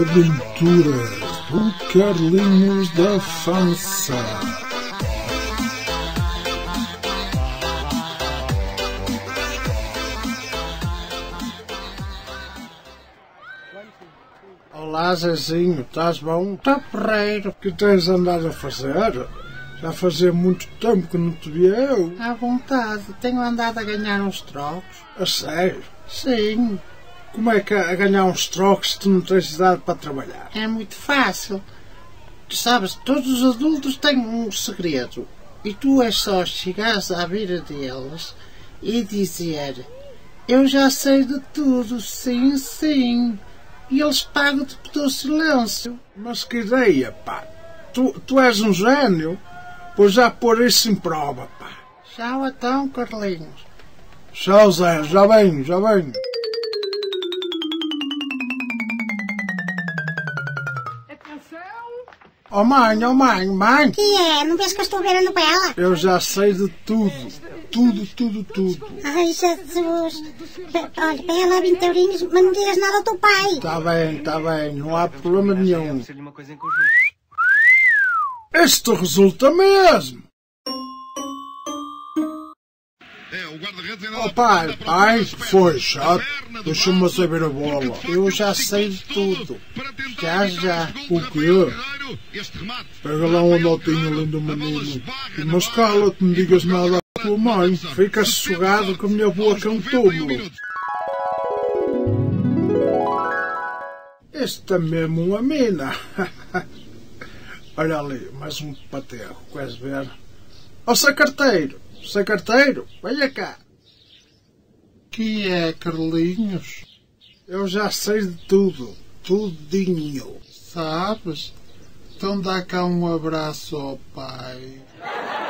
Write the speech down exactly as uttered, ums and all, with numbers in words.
aventura do Carlinhos da Fansa. Olá Zezinho, estás bom? Tá porreiro. O que tens andado a fazer? Já fazia muito tempo que não te viu. À vontade, tenho andado a ganhar uns trocos. A sério? Sim. Como é que a ganhar uns trocos se tu não tens idade para trabalhar? É muito fácil. Tu sabes, todos os adultos têm um segredo. E tu é só chegares à beira deles e dizer: eu já sei de tudo, sim, sim. E eles pagam-te pelo silêncio. Mas que ideia, pá! Tu, tu és um gênio, pois já pôr isso em prova, pá! Tchau então, Carlinhos. Tchau, Zé, já venho, já venho. Oh mãe, oh mãe, mãe! O que é? Não vês que eu estou virando para ela? Eu já sei de tudo, tudo, tudo, tudo. Ai, Jesus! Olha, pega lá vinte eurinhos, mas não digas nada ao teu pai. Está bem, está bem, não há problema nenhum. Isto resulta mesmo! Oh pai, pai, foi chato, deixa-me saber a bola. Eu já sei de tudo. Já, já. O quê? Pega lá uma notinha, lindo menino. Mas cala-te, não digas nada à tua mãe. Fica sossegado que a minha boca é um túmulo. Este é mesmo uma mina. Olha ali, mais um pateco, queres ver? Ó, sacarteiro, sacarteiro, venha cá. Que é, Carlinhos? Eu já sei de tudo, tudinho. Sabes? Então dá cá um abraço ao pai.